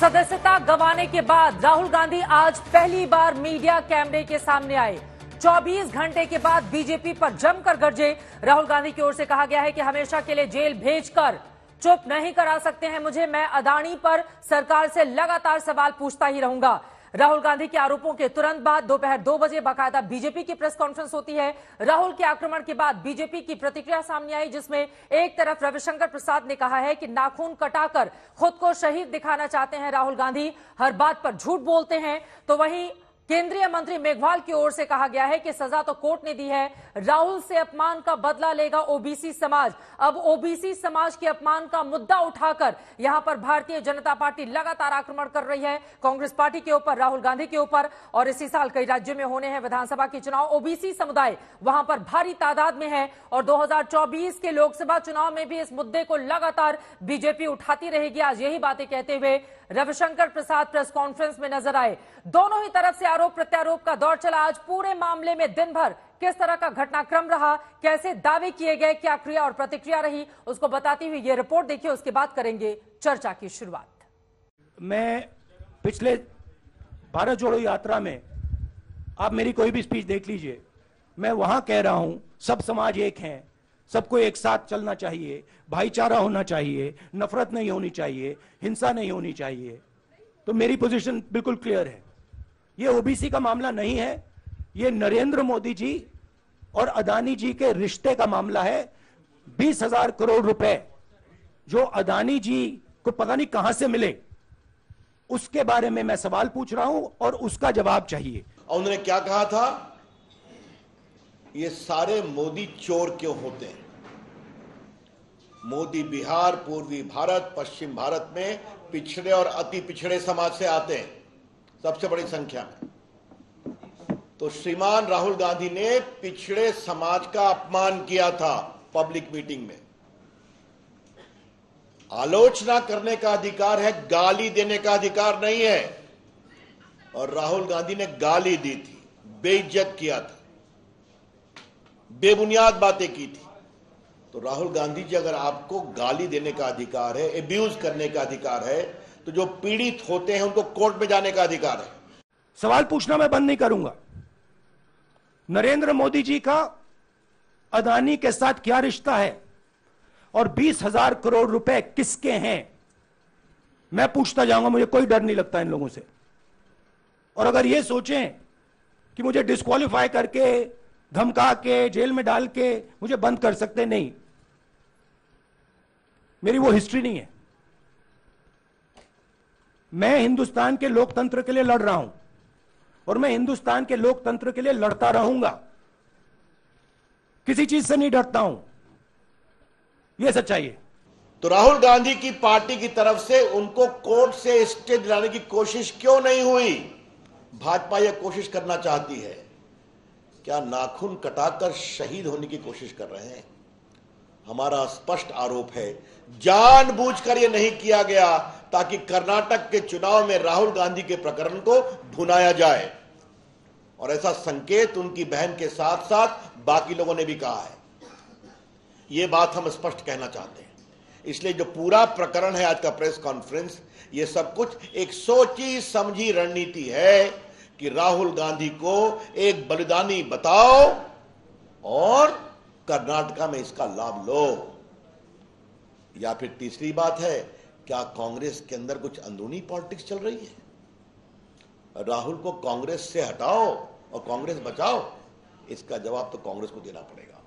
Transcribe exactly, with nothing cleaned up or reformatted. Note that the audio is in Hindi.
सदस्यता गंवाने के बाद राहुल गांधी आज पहली बार मीडिया कैमरे के सामने आए। चौबीस घंटे के बाद बीजेपी पर जमकर गरजे। राहुल गांधी की ओर से कहा गया है कि हमेशा के लिए जेल भेजकर चुप नहीं करा सकते हैं मुझे, मैं अडानी पर सरकार से लगातार सवाल पूछता ही रहूंगा। राहुल गांधी के आरोपों के तुरंत बाद दोपहर दो बजे बाकायदा बीजेपी की प्रेस कॉन्फ्रेंस होती है। राहुल के आक्रमण के बाद बीजेपी की प्रतिक्रिया सामने आई, जिसमें एक तरफ रविशंकर प्रसाद ने कहा है कि नाखून कटाकर खुद को शहीद दिखाना चाहते हैं राहुल गांधी, हर बात पर झूठ बोलते हैं। तो वहीं केंद्रीय मंत्री मेघवाल की ओर से कहा गया है कि सजा तो कोर्ट ने दी है, राहुल से अपमान का बदला लेगा ओबीसी समाज। अब ओबीसी समाज के अपमान का मुद्दा उठाकर यहां पर भारतीय जनता पार्टी लगातार आक्रमण कर रही है कांग्रेस पार्टी के ऊपर, राहुल गांधी के ऊपर। और इसी साल कई राज्यों में होने हैं विधानसभा के चुनाव, ओबीसी समुदाय वहां पर भारी तादाद में है और दो हजार चौबीस के लोकसभा चुनाव में भी इस मुद्दे को लगातार बीजेपी उठाती रहेगी। आज यही बातें कहते हुए रविशंकर प्रसाद प्रेस कॉन्फ्रेंस में नजर आए। दोनों ही तरफ से आरोप प्रत्यारोप का दौर चला। आज पूरे मामले में दिन भर किस तरह का घटनाक्रम रहा, कैसे दावे किए गए, क्या क्रिया और प्रतिक्रिया रही, उसको बताती हुई ये रिपोर्ट देखिए, उसके बाद करेंगे चर्चा की शुरुआत। मैं पिछले भारत जोड़ो यात्रा में, आप मेरी कोई भी स्पीच देख लीजिए, मैं वहां कह रहा हूं सब समाज एक है, सबको एक साथ चलना चाहिए, भाईचारा होना चाहिए, नफरत नहीं होनी चाहिए, हिंसा नहीं होनी चाहिए। तो मेरी पोजीशन बिल्कुल क्लियर है, ये ओबीसी का मामला नहीं है, ये नरेंद्र मोदी जी और अडानी जी के रिश्ते का मामला है। बीस हजार करोड़ रुपए जो अडानी जी को पता नहीं कहां से मिले, उसके बारे में मैं सवाल पूछ रहा हूं और उसका जवाब चाहिए। और उन्होंने क्या कहा था, ये सारे मोदी चोर क्यों होते हैं। मोदी बिहार, पूर्वी भारत, पश्चिम भारत में पिछड़े और अति पिछड़े समाज से आते हैं, सबसे बड़ी संख्या में। तो श्रीमान राहुल गांधी ने पिछड़े समाज का अपमान किया था पब्लिक मीटिंग में। आलोचना करने का अधिकार है, गाली देने का अधिकार नहीं है। और राहुल गांधी ने गाली दी थी, बेइज्जत किया था, बेबुनियाद बातें की थी। तो राहुल गांधी जी, अगर आपको गाली देने का अधिकार है, एब्यूज करने का अधिकार है, तो जो पीड़ित होते हैं उनको कोर्ट में जाने का अधिकार है। सवाल पूछना मैं बंद नहीं करूंगा। नरेंद्र मोदी जी का अडानी के साथ क्या रिश्ता है और बीस हजार करोड़ रुपए किसके हैं, मैं पूछता जाऊंगा। मुझे कोई डर नहीं लगता इन लोगों से। और अगर ये सोचें कि मुझे डिस्क्वालीफाई करके, धमका के, जेल में डाल के मुझे बंद कर सकते, नहीं, मेरी वो हिस्ट्री नहीं है। मैं हिंदुस्तान के लोकतंत्र के लिए लड़ रहा हूं और मैं हिंदुस्तान के लोकतंत्र के लिए लड़ता रहूंगा। किसी चीज से नहीं डरता हूं, यह सच्चाई है। तो राहुल गांधी की पार्टी की तरफ से उनको कोर्ट से स्टे दिलाने की कोशिश क्यों नहीं हुई। भाजपा यह कोशिश करना चाहती है, क्या नाखून कटाकर शहीद होने की कोशिश कर रहे हैं। हमारा स्पष्ट आरोप है, जानबूझकर यह नहीं किया गया ताकि कर्नाटक के चुनाव में राहुल गांधी के प्रकरण को भुनाया जाए। और ऐसा संकेत उनकी बहन के साथ साथ बाकी लोगों ने भी कहा है। यह बात हम स्पष्ट कहना चाहते हैं। इसलिए जो पूरा प्रकरण है, आज का प्रेस कॉन्फ्रेंस, यह सब कुछ एक सोची समझी रणनीति है कि राहुल गांधी को एक बलिदानी बताओ और कर्नाटका में इसका लाभ लो। या फिर तीसरी बात है, क्या कांग्रेस के अंदर कुछ अंदरूनी पॉलिटिक्स चल रही है। राहुल को कांग्रेस से हटाओ और कांग्रेस बचाओ, इसका जवाब तो कांग्रेस को देना पड़ेगा।